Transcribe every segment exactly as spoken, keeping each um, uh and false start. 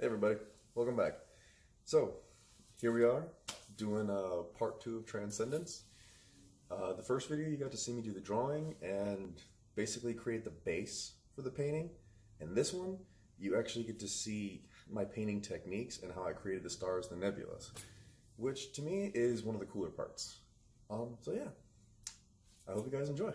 Hey everybody, welcome back. So here we are doing uh, part two of Transcendence. Uh, the first video you got to see me do the drawing and basically create the base for the painting. And this one you actually get to see my painting techniques and how I created the stars and the nebulas, which to me is one of the cooler parts. Um, so yeah, I hope you guys enjoy. I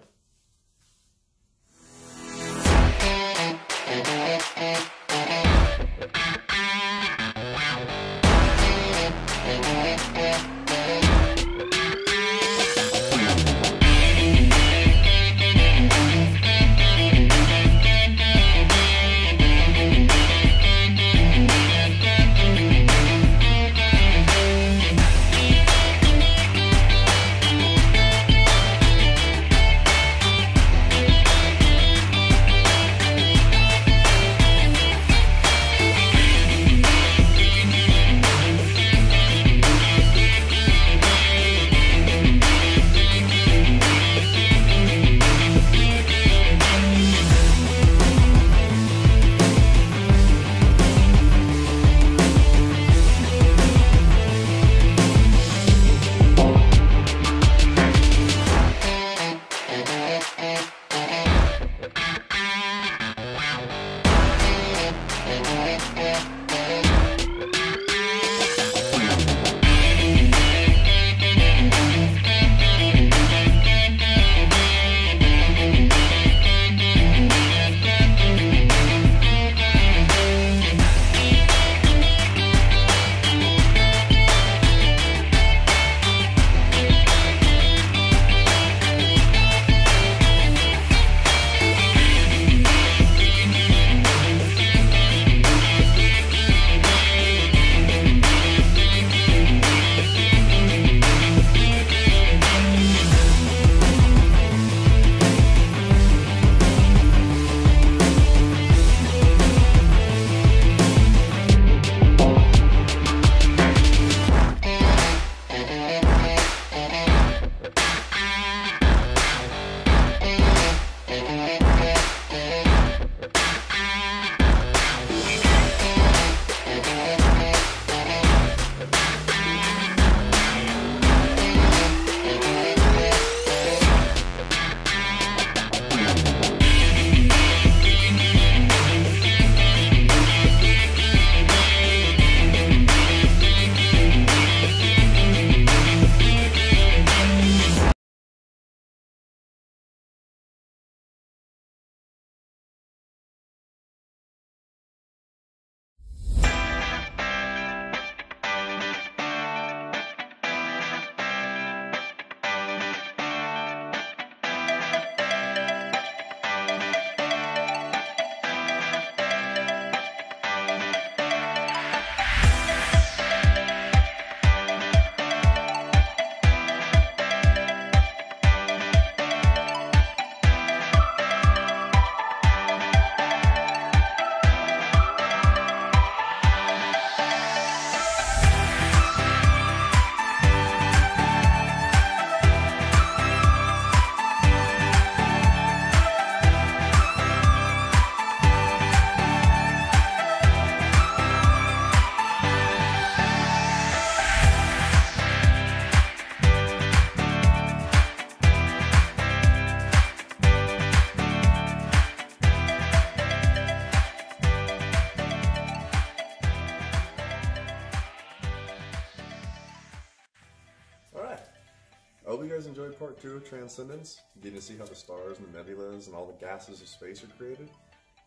hope you guys enjoyed part two of Transcendence. You get to see how the stars and the nebulas and all the gases of space are created.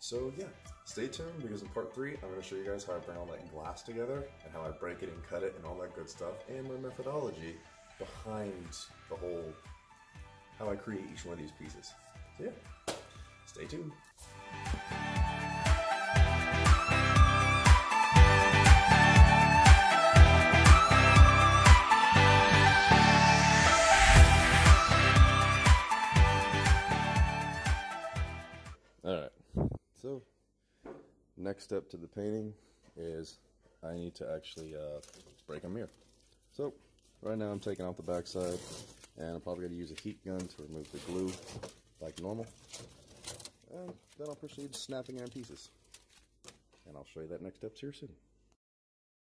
So yeah, stay tuned, because in part three, I'm gonna show you guys how I bring all that glass together and how I break it and cut it and all that good stuff, and my methodology behind the whole, how I create each one of these pieces. So yeah, stay tuned. So, next step to the painting is I need to actually uh, break a mirror. So, right now I'm taking off the backside, and I'm probably going to use a heat gun to remove the glue like normal. And then I'll proceed snapping it in pieces. and I'll show you that next step here soon.